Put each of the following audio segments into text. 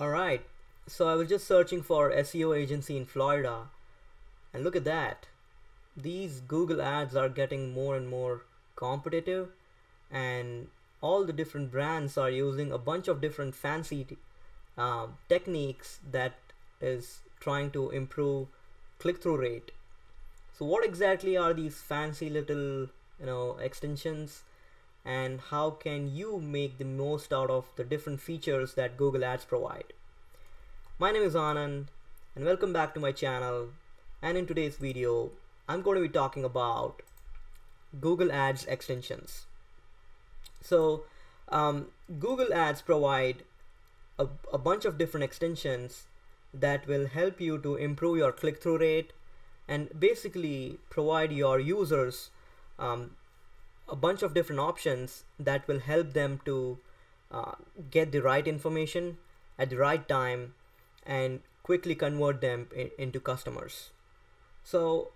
Alright, so I was just searching for SEO agency in Florida, and look at that. These Google ads are getting more and more competitive, and all the different brands are using a bunch of different fancy techniques that is trying to improve click-through rate. So what exactly are these fancy little extensions, and how can you make the most out of the different features that Google Ads provide? My name is Anand and welcome back to my channel, and in today's video I'm going to be talking about Google Ads extensions. So Google Ads provide a bunch of different extensions that will help you to improve your click-through rate and basically provide your users a bunch of different options that will help them to get the right information at the right time and quickly convert them into customers. So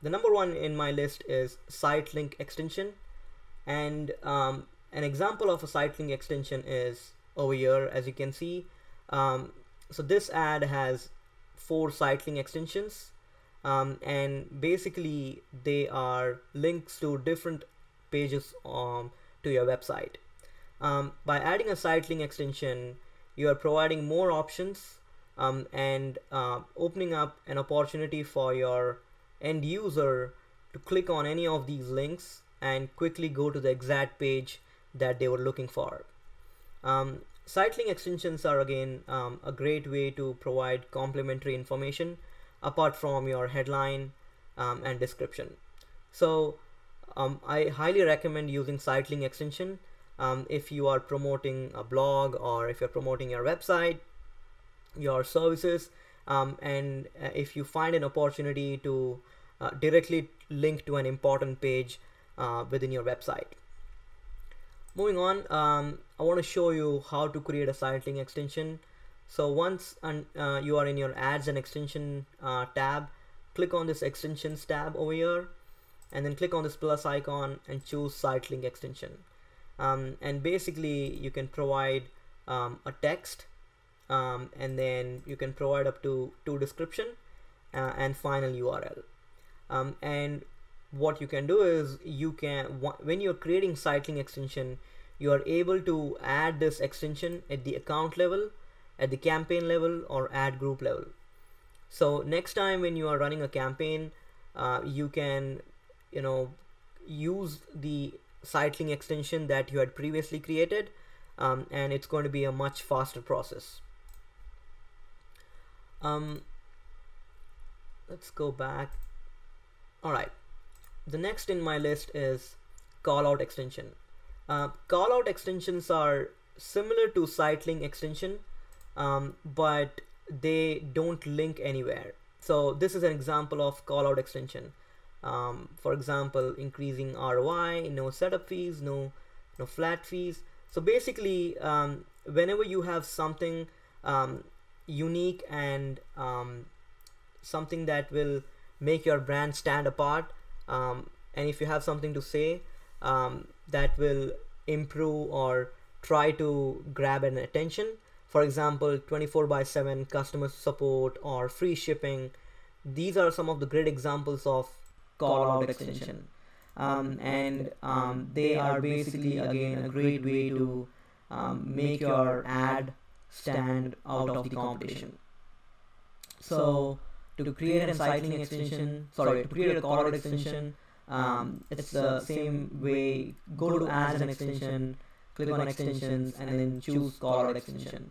the number one in my list is Sitelink extension, and an example of a Sitelink extension is over here, as you can see. So this ad has 4 Sitelink extensions, and basically they are links to different pages to your website. By adding a Sitelink extension, you are providing more options and opening up an opportunity for your end user to click on any of these links and quickly go to the exact page that they were looking for. Sitelink extensions are again a great way to provide complementary information apart from your headline and description. So I highly recommend using Sitelink extension if you are promoting a blog, or if you're promoting your website, your services, and if you find an opportunity to directly link to an important page within your website. Moving on, I want to show you how to create a Sitelink extension. So once you are in your ads and extension tab, click on this extensions tab over here, and then click on this plus icon and choose Sitelink extension. And basically you can provide a text, and then you can provide up to 2 description and final URL. And what you can do is, you can, when you're creating Sitelink extension, you are able to add this extension at the account level, at the campaign level, or ad group level. So next time when you are running a campaign, you can use the Sitelink extension that you had previously created, and it's going to be a much faster process. Let's go back. Alright, the next in my list is Callout extension. Callout extensions are similar to Sitelink extension, but they don't link anywhere. So this is an example of Callout extension. For example, increasing ROI, no setup fees, no flat fees. So basically, whenever you have something unique and something that will make your brand stand apart, and if you have something to say that will improve or try to grab an attention, for example, 24/7 customer support or free shipping, these are some of the great examples of Callout extension, and they are basically again a great way to make your ad stand out of the competition. So to create a Sitelink extension, sorry, to create a Callout extension, it's the same way. Go to ads and extension, click on extensions, and then choose Callout extension.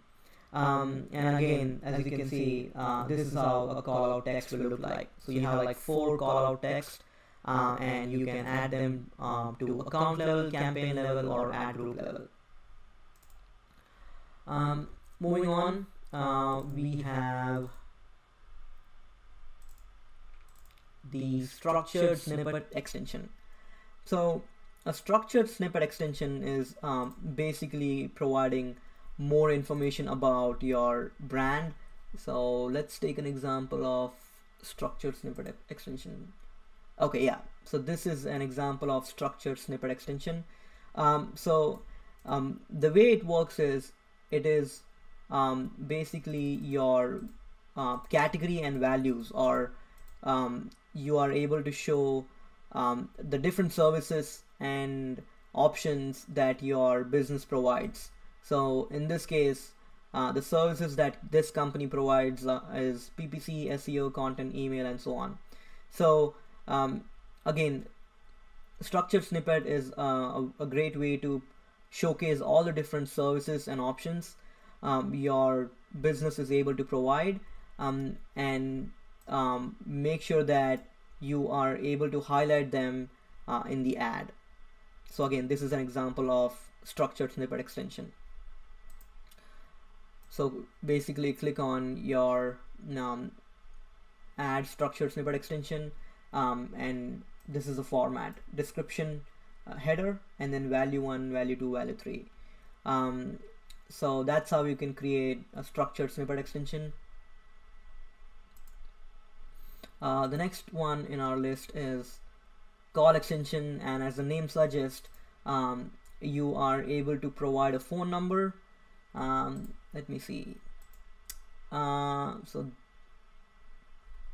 And again, as you can see, this is how a callout text will look like. So you have like 4 callout text, and you can add them to account level, campaign level, or ad group level. Moving on, we have the structured snippet extension. So a structured snippet extension is basically providing more information about your brand. So let's take an example of structured snippet extension. Okay, yeah, so this is an example of structured snippet extension. The way it works is, it is basically your category and values, or you are able to show the different services and options that your business provides. So in this case, the services that this company provides is PPC, SEO, content, email, and so on. So again, structured snippet is a great way to showcase all the different services and options your business is able to provide, and make sure that you are able to highlight them in the ad. So again, this is an example of structured snippet extension. So basically click on your add structured snippet extension, and this is the format: description, header, and then value 1, value 2, value 3. So that's how you can create a structured snippet extension. The next one in our list is call extension, and as the name suggests, you are able to provide a phone number. Let me see. So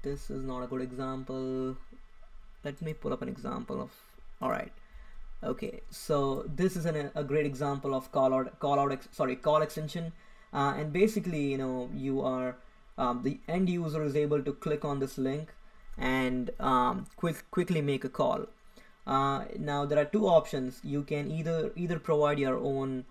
this is not a good example. Let me pull up an example of, all right. Okay, so this is a great example of call extension. And basically, you know, you are, the end user is able to click on this link and quickly make a call. Now there are two options. You can either provide your own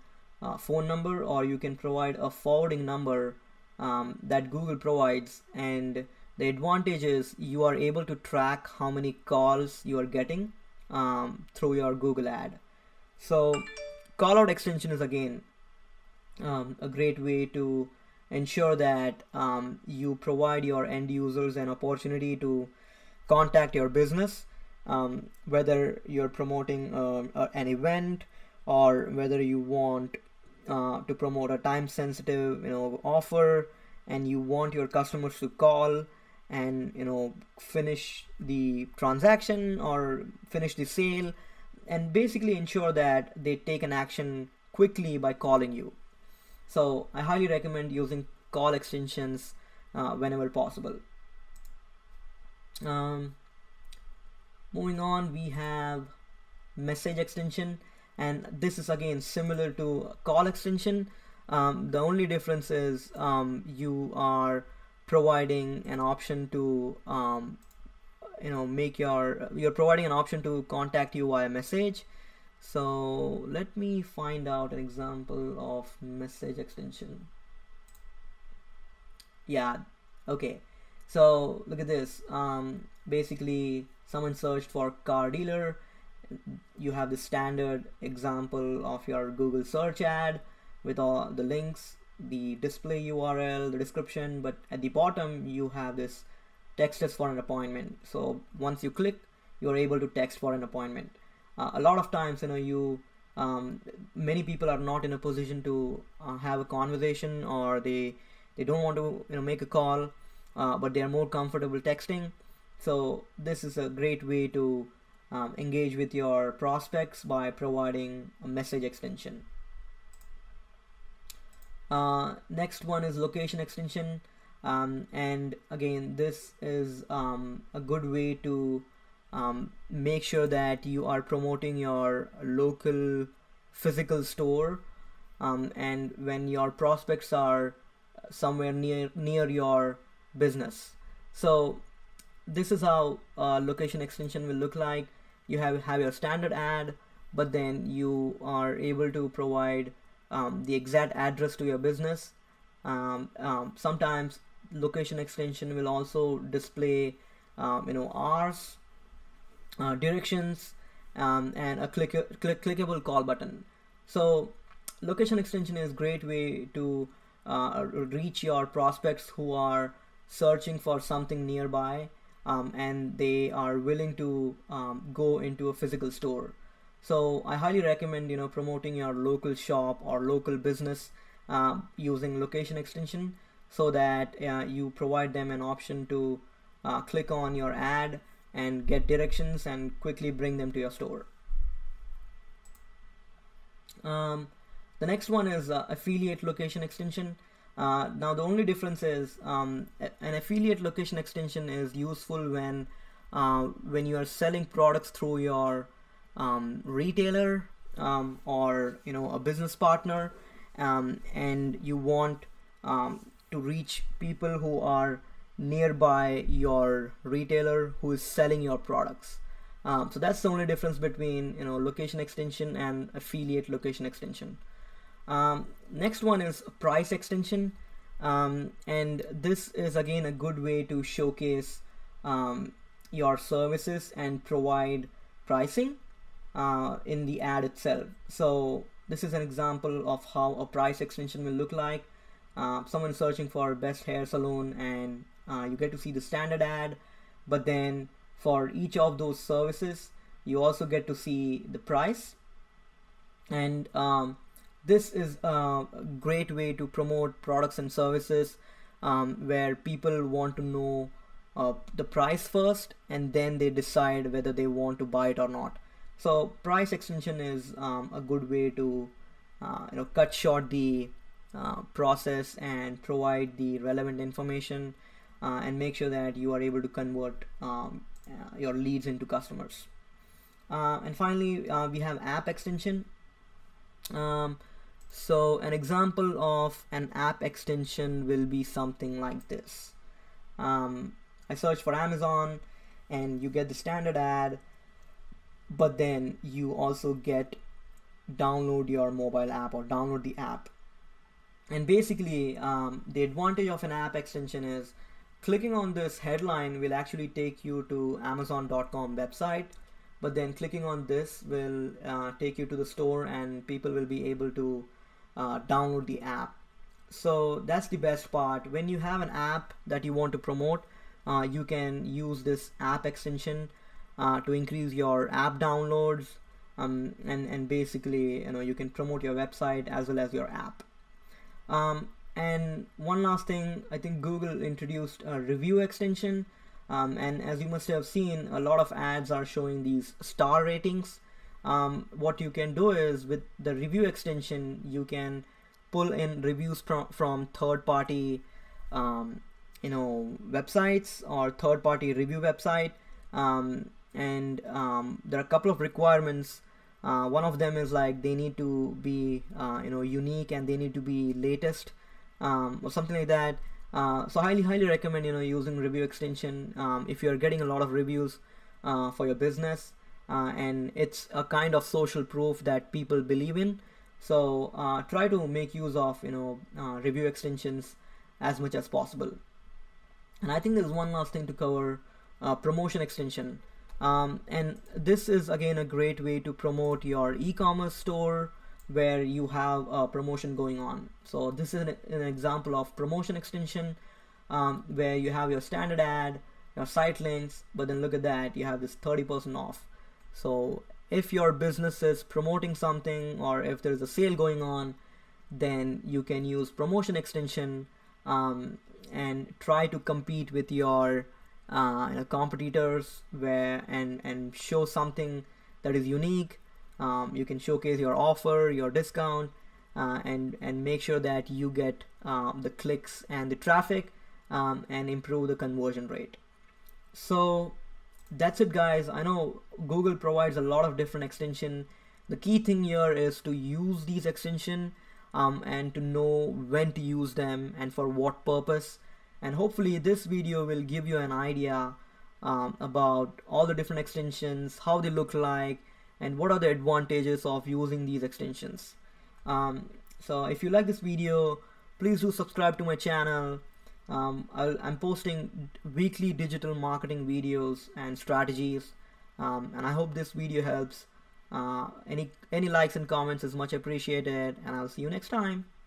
phone number, or you can provide a forwarding number that Google provides. And the advantage is you are able to track how many calls you are getting through your Google ad. So callout extension is again a great way to ensure that you provide your end users an opportunity to contact your business, whether you're promoting an event, or whether you want to promote a time sensitive, you know, offer, and you want your customers to call and, you know, finish the transaction or finish the sale, and basically ensure that they take an action quickly by calling you. So I highly recommend using call extensions whenever possible. Moving on, we have message extension, and this is again similar to call extension. The only difference is you are providing an option to you're providing an option to contact you via message. So let me find out an example of message extension. Yeah, okay, so look at this. Basically someone searched for car dealer. You have the standard example of your Google search ad with all the links, the display URL, the description, but at the bottom you have this text us for an appointment. So once you click, you're able to text for an appointment. A lot of times, you know, many people are not in a position to have a conversation, or they don't want to, you know, make a call, but they are more comfortable texting. So this is a great way to engage with your prospects by providing a message extension. Next one is location extension, and again this is a good way to make sure that you are promoting your local physical store, and when your prospects are somewhere near your business. So this is how location extension will look like. You have your standard ad, but then you are able to provide the exact address to your business. Sometimes location extension will also display, you know, hours, directions, and a clickable call button. So location extension is a great way to reach your prospects who are searching for something nearby, and they are willing to go into a physical store. So I highly recommend, you know, promoting your local shop or local business using location extension, so that you provide them an option to click on your ad and get directions and quickly bring them to your store. The next one is affiliate location extension. Now the only difference is an affiliate location extension is useful when you are selling products through your retailer or a business partner, and you want to reach people who are nearby your retailer who is selling your products. So that's the only difference between location extension and affiliate location extension. Next one is price extension, and this is again a good way to showcase your services and provide pricing in the ad itself. So this is an example of how a price extension will look like. Someone searching for best hair salon, and you get to see the standard ad, but then for each of those services you also get to see the price. And this is a great way to promote products and services where people want to know the price first, and then they decide whether they want to buy it or not. So price extension is a good way to cut short the process and provide the relevant information and make sure that you are able to convert your leads into customers. And finally we have app extension. So an example of an app extension will be something like this. I search for Amazon and you get the standard ad, but then you also get download your mobile app or download the app. And basically the advantage of an app extension is clicking on this headline will actually take you to Amazon.com website, but then clicking on this will take you to the store and people will be able to download the app. So that's the best part. When you have an app that you want to promote, you can use this app extension to increase your app downloads, and basically you can promote your website as well as your app. And one last thing, I think Google introduced a review extension, and as you must have seen, a lot of ads are showing these star ratings. What you can do is with the review extension, you can pull in reviews from third-party websites or third-party review website, and there are a couple of requirements. One of them is like they need to be unique and they need to be latest or something like that. So highly recommend using review extension if you're getting a lot of reviews for your business, and it's a kind of social proof that people believe in. So try to make use of review extensions as much as possible. And I think there's one last thing to cover, promotion extension. And this is again a great way to promote your e-commerce store where you have a promotion going on. So this is an example of promotion extension where you have your standard ad, your site links, but then look at that, you have this 30% off. So if your business is promoting something or if there's a sale going on, then you can use promotion extension and try to compete with your competitors and show something that is unique. You can showcase your offer, your discount, and make sure that you get the clicks and the traffic and improve the conversion rate. So that's it, guys. I know Google provides a lot of different extension. The key thing here is to use these extension and to know when to use them and for what purpose. And hopefully this video will give you an idea about all the different extensions, how they look like, and what are the advantages of using these extensions. So if you like this video, please do subscribe to my channel. I'm posting weekly digital marketing videos and strategies, and I hope this video helps. Any likes and comments is much appreciated, and I'll see you next time.